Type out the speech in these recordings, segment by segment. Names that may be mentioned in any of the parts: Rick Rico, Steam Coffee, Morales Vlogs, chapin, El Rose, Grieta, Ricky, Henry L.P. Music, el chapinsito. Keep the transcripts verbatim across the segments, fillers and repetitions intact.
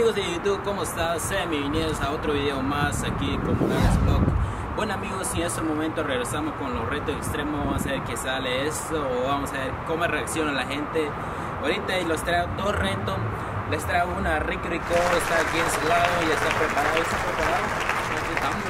amigos de YouTube, ¿cómo están? Sean bienvenidos a otro video más aquí con Morales Vlogs. Bueno amigos, en este momento regresamos con los retos extremos. Vamos a ver qué sale eso, vamos a ver cómo reacciona la gente. Ahorita les traigo dos retos. Les traigo una Rick Rico, está aquí en su lado, ya está preparado, está preparado. Aquí estamos,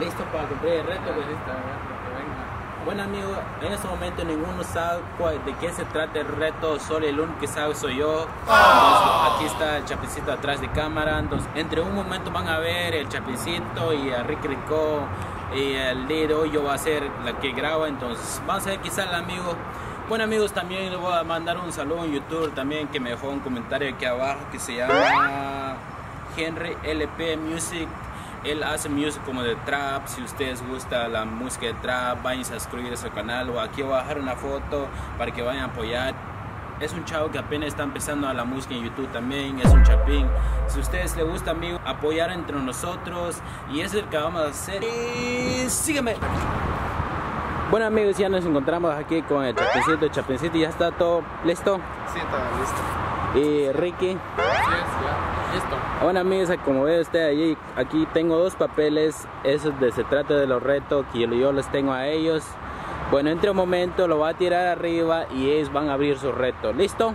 listos para cumplir el reto. Pues listo, que venga. Bueno amigos, en este momento ninguno sabe cuál, de qué se trata el reto, solo el único que sabe soy yo. Oh. Aquí está el Chapinsito atrás de cámara. Entonces, entre un momento van a ver el Chapinsito y a Rick Rico, y el día de hoy yo voy a ser la que graba, entonces vamos a ver qué sale amigos. Bueno amigos, también les voy a mandar un saludo a un youtuber también que me dejó un comentario aquí abajo que se llama Henry L P. Music. Él hace music como de trap. Si ustedes gusta la música de trap, vayan a suscribir a su canal, o aquí voy a dejar una foto para que vayan a apoyar. Es un chavo que apenas está empezando a la música en YouTube también, es un chapín. Si a ustedes les gusta amigos, apoyar entre nosotros, y eso es lo que vamos a hacer. Y sígueme. Bueno amigos, ya nos encontramos aquí con el Chapinsito. El Chapinsito ya está todo listo. Sí, está listo. Y Ricky. Sí, ya listo. Bueno amigos, como ve usted allí, aquí tengo dos papeles. Eso de, se trata de los retos que yo los tengo a ellos. Bueno, entre un momento lo va a tirar arriba y ellos van a abrir su reto. ¿Listo?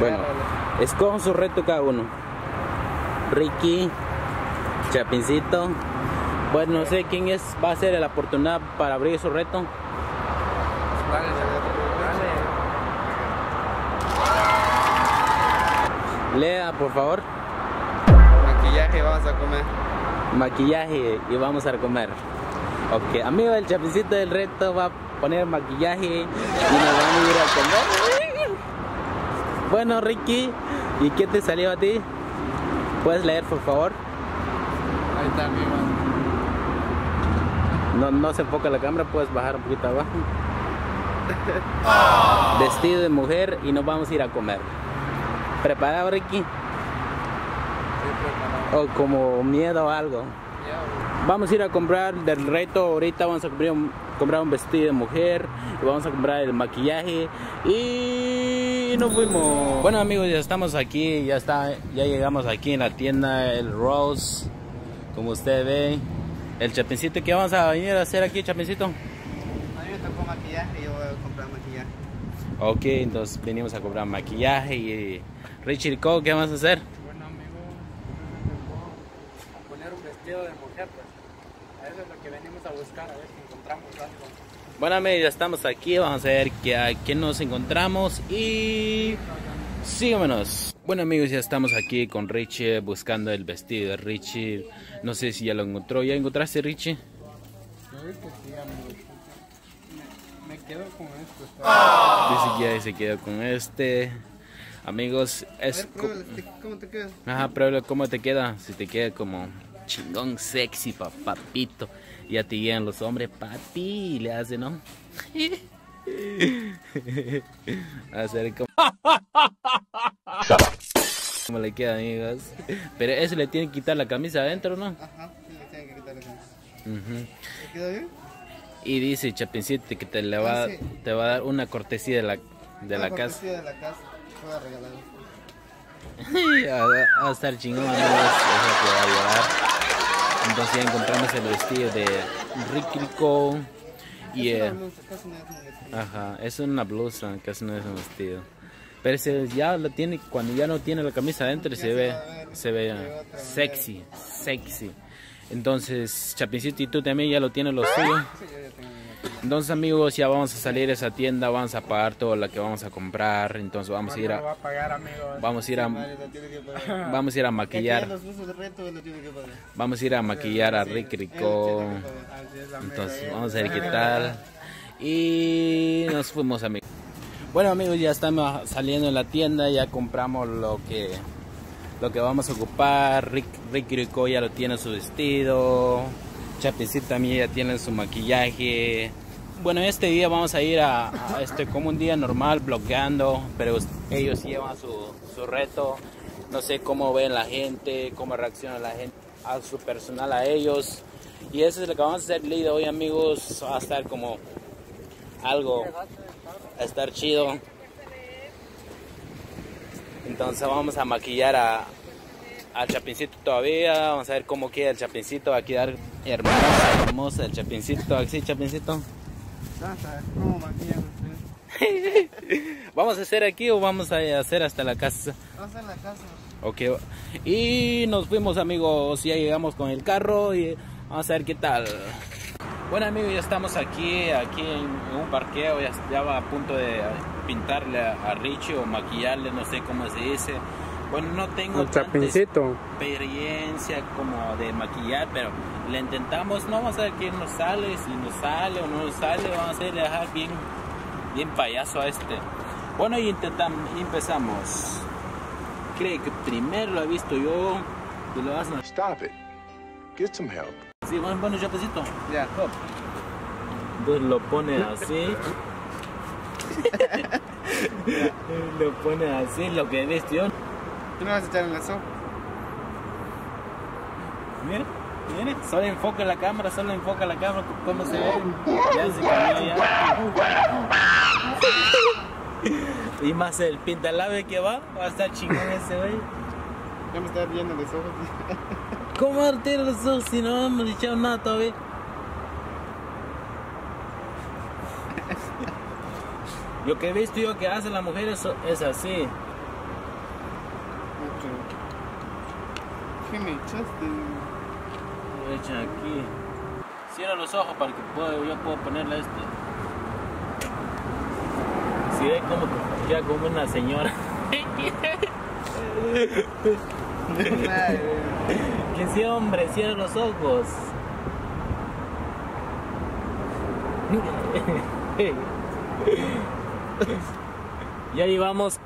Bueno. Escojan su reto cada uno. Ricky, Chapinsito. Pues no sé quién es, va a ser la oportunidad para abrir su reto. Lea, por favor. Maquillaje vamos a comer. Maquillaje y vamos a comer. Ok, amigo del Chapinsito del reto va a poner maquillaje y nos vamos a ir a comer. Bueno Ricky, ¿y qué te salió a ti? ¿Puedes leer por favor? Ahí está mi mano. No, no se enfoca la cámara, puedes bajar un poquito abajo. Oh. Vestido de mujer y nos vamos a ir a comer. ¿Preparado Ricky? Sí, preparado. O como miedo o algo. Yeah. Vamos a ir a comprar del reto, ahorita vamos a comprar un, comprar un vestido de mujer, y vamos a comprar el maquillaje y... nos fuimos. Bueno amigos, ya estamos aquí, ya está, ya llegamos aquí en la tienda El Rose, como ustedes ven. El Chapinsito, ¿qué vamos a venir a hacer aquí, Chapinsito? A mí me tocó maquillaje y yo voy a comprar maquillaje. Ok, entonces venimos a comprar maquillaje y Ricky Rico, ¿qué vamos a hacer? Bueno amigos, a poner un vestido de mujer, pues. Eso es lo que venimos a buscar, a ver si encontramos algo. Bueno amigos, ya estamos aquí, vamos a ver que a quién nos encontramos y síguenos. Bueno amigos, ya estamos aquí con Richie buscando el vestido de Richie. No sé si ya lo encontró. ¿Ya encontraste Richie? Creo que sí, amigo. Me, me quedo con esto. ¡Oh! Dice que ya se quedó con este. Amigos, es... A ver, pruébalo, ¿cómo te queda? Ajá, pruébalo, ¿cómo te queda? Si te queda como... chingón, sexy, papito. Y a ti llegan los hombres, papi, y le hacen, ¿no? Hacer como... como le queda, amigos. Pero eso le tienen que quitar la camisa adentro, ¿no? Ajá, sí, le tienen que quitar la camisa. Uh-huh. ¿Te quedó bien? Y dice Chapinsito que te, le va, sí, te va a dar una cortesía de la, de la casa. Cortesía de la casa, te voy a regalar. A, a estar chingón, amigos. Eso te va a ayudar. Entonces ya encontramos el vestido de Rick Rico y es una blusa, casi no es un vestido. Ajá, es una blusa, casi no es un vestido. Pero si ya lo tiene, cuando ya no tiene la camisa adentro, no, se, se ve, ver, se ve sexy, manera. sexy. Entonces, Chapinsito, y tú también ya lo tienes los tuyos. Sí, yo ya tengo. Entonces amigos, ya vamos a salir de esa tienda, vamos a pagar todo lo que vamos a comprar, entonces vamos a ir a, va a pagar, vamos a ir a, vamos a ir a maquillar, vamos a ir a maquillar a Rick Rico, entonces vamos a ver qué tal, y nos fuimos amigos. Bueno amigos, ya estamos saliendo de la tienda, ya compramos lo que, lo que vamos a ocupar. Rick, Rick Rico ya lo tiene su vestido. Chapinsito también ya tienen su maquillaje. Bueno, este día vamos a ir a, a este como un día normal blogueando, pero ellos llevan su, su reto. No sé cómo ven la gente, cómo reacciona la gente a su personal, a ellos. Y eso es lo que vamos a hacer hoy amigos. Va a estar como algo a estar chido. Entonces vamos a maquillar a al Chapinsito todavía. Vamos a ver cómo queda el Chapinsito. Aquí dar hermosa, hermosa el Chapinsito. Así, Chapinsito. ¿Cómo maquillan ustedes? ¿Vamos a hacer aquí o vamos a hacer hasta la casa? Vamos a la casa. Ok. Y nos fuimos, amigos. Ya llegamos con el carro y vamos a ver qué tal. Bueno, amigos, ya estamos aquí, aquí en un parqueo. Ya, ya va a punto de pintarle a, a Richie o maquillarle, no sé cómo se dice. Bueno, no tengo tanta experiencia como de maquillar, pero le intentamos. No vamos a ver quién nos sale, si nos sale o no nos sale. Vamos a hacerle dejar bien, bien payaso a este. Bueno, y intentamos, empezamos. Creo que primero lo he visto yo. Y lo vas a... Stop it. Get some help. Sí, bueno, bueno, Chapinsito. Ya. Yeah. Entonces lo pone así. Lo pone así, lo que he visto yo. ¿Tú no vas a echar en la sopa? Mira, mira, solo enfoca la cámara, solo enfoca la cámara, cómo se ve. Ya se cambió, ya. Y más el pintalabe que va, va a estar chingón ese güey. Ya me está riendo los ojos. ¿Cómo va a tirar los ojos si no hemos echado nada todavía? Lo que he visto yo que hacen las mujeres es así. ¿Qué me echaste? Lo echan aquí. Cierra los ojos para que puedo, yo pueda ponerle este. Si ve como que queda como una señora. Que ese sí, hombre, cierra los ojos. Ya llevamos.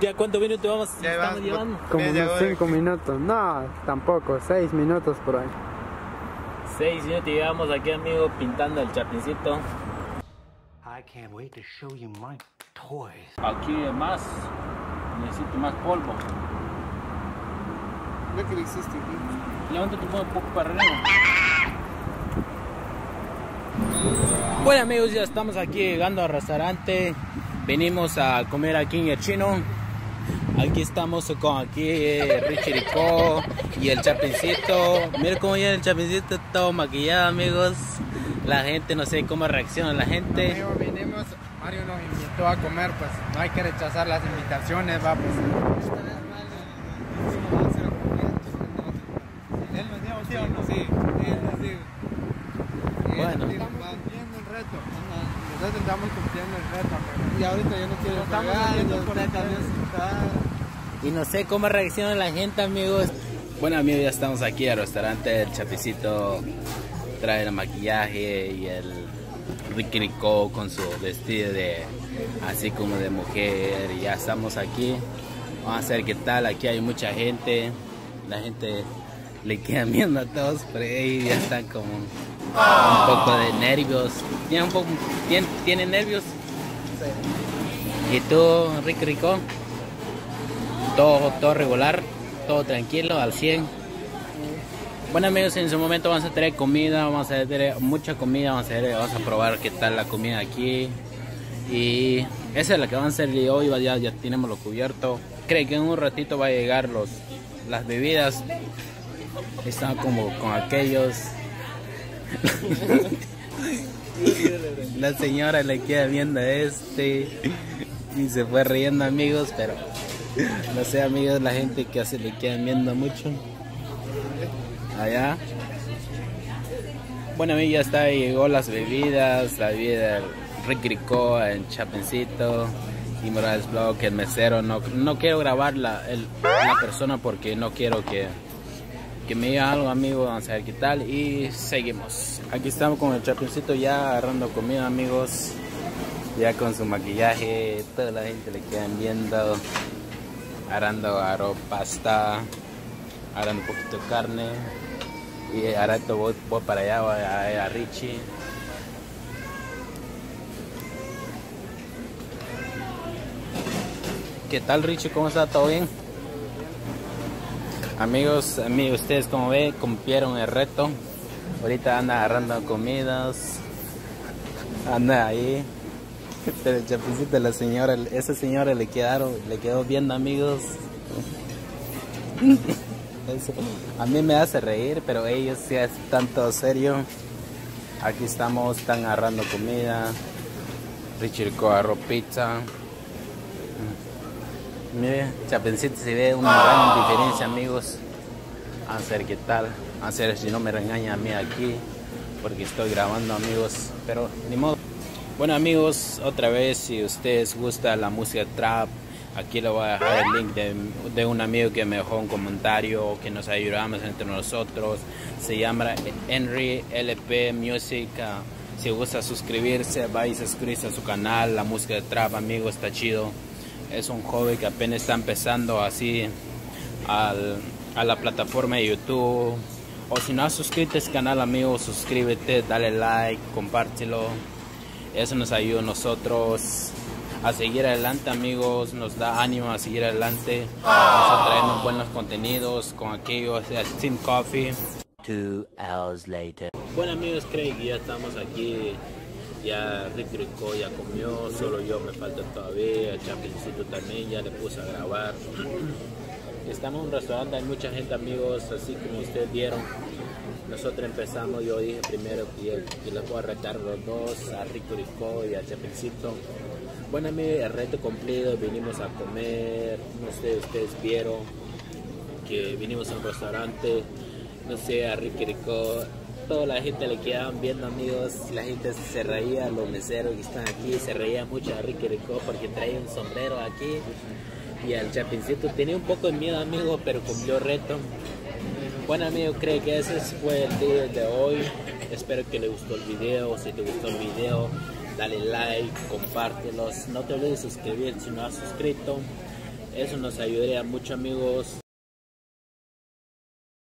¿Ya cuántos minutos vamos? Ya estamos llevando? Como unos cinco minutos, no, tampoco, seis minutos por ahí. seis minutos llevamos aquí, amigo, pintando el Chapinsito. I can't wait to show you my toys. Aquí hay más, necesito más polvo. Lo que le existe aquí. Levanta tu mano un poco para arriba. Bueno, amigos, ya estamos aquí llegando al restaurante. Venimos a comer aquí en el chino. Aquí estamos con aquí eh, Ricky Rico y el Chapinsito. Miren cómo ya el Chapinsito todo maquillado, amigos. La gente, no sé cómo reacciona la gente. Amigo, vinimos, Mario nos invitó a comer, pues no hay que rechazar las invitaciones, va, pues. Bueno. Nosotros estamos cumpliendo el reto, amigo. Y ahorita yo no quiero pagar, por acá también. Y no sé cómo reacciona la gente, amigos. Bueno, amigos, ya estamos aquí al restaurante. El Chapinsito trae el maquillaje y el Ricky Rico con su vestido de así como de mujer. Y ya estamos aquí. Vamos a ver qué tal. Aquí hay mucha gente. La gente le queda viendo a todos, pero ahí ya están como un poco de nervios. ¿Tienen un poco, ¿tienen, ¿tienen nervios? Sí. ¿Y tú, Ricky Rico? Todo, todo regular, todo tranquilo, al cien. Bueno, amigos, en su momento vamos a traer comida, vamos a traer mucha comida, vamos a, traer, vamos a probar qué tal la comida aquí. Y esa es la que van a hacer hoy, ya, ya tenemos lo cubierto. Creo que en un ratito va a llegar los, las bebidas. Están como con aquellos. La señora le queda viendo a este y se fue riendo, amigos, pero... No sé, amigos, la gente que hace le quedan viendo mucho. Allá. Bueno, amigos, ya está, llegó las bebidas, la bebida Rick Rico, el Chapinsito y Morales Vlogs, el mesero. No, no quiero grabar la, el, la persona porque no quiero que, que me diga algo, amigos. Vamos a ver qué tal y seguimos. Aquí estamos con el Chapinsito ya agarrando comida, amigos. Ya con su maquillaje, toda la gente le quedan viendo. Arando agarró pasta, arando un poquito de carne y ahora voy, voy para allá, voy a, a Richie. ¿Qué tal, Richie? ¿Cómo está? ¿Todo bien? Amigos, amigos, ustedes como ven, cumplieron el reto. Ahorita anda agarrando comidas, anda ahí Pero el chapincito, la señora, esa señora le quedaron, le quedó viendo, amigos. Eso a mí me hace reír, pero ellos sí es tanto serio. Aquí estamos, están agarrando comida. Ricky Rico agarró pizza. Mire, chapincito, se ve una gran diferencia, amigos. A ver qué tal, a ver si no me regaña a mí aquí, porque estoy grabando, amigos, pero ni modo. Bueno, amigos, otra vez, si ustedes gusta la música trap, aquí le voy a dejar el link de, de un amigo que me dejó un comentario, que nos ayudamos entre nosotros. Se llama Henry L P. Music. Si gusta suscribirse, vaya y suscribirse a su canal. La música de trap, amigos, está chido. Es un joven que apenas está empezando así al... a la plataforma de YouTube, o si no has suscrito a este canal, amigos, suscríbete, dale like, compártelo, eso nos ayuda a nosotros a seguir adelante, amigos, nos da ánimo a seguir adelante. Vamos a traernos buenos contenidos con aquellos de Steam Coffee. Two hours later. Bueno, amigos, creo que ya estamos aquí, ya Rick Rico ya comió, solo yo me falta todavía, el chapincito también ya le puse a grabar. Estamos en un restaurante, hay mucha gente, amigos, así como ustedes vieron. Nosotros empezamos, yo dije primero que les voy a retar los dos, a Rico Rico y a Chapincito. Bueno, amigos, el reto cumplido, vinimos a comer, no sé, ustedes vieron que vinimos a un restaurante, no sé, a Rico Rico. Toda la gente le quedaban viendo, amigos, la gente se reía, los meseros que están aquí, se reía mucho a Rico Rico porque traía un sombrero aquí. Y al chapincito tenía un poco de miedo, amigos, pero cumplió reto. Bueno, amigos, creo que ese fue el día de hoy. Espero que les gustó el video. Si te gustó el video, dale like, compártelos. No te olvides de suscribir si no has suscrito. Eso nos ayudaría mucho, amigos.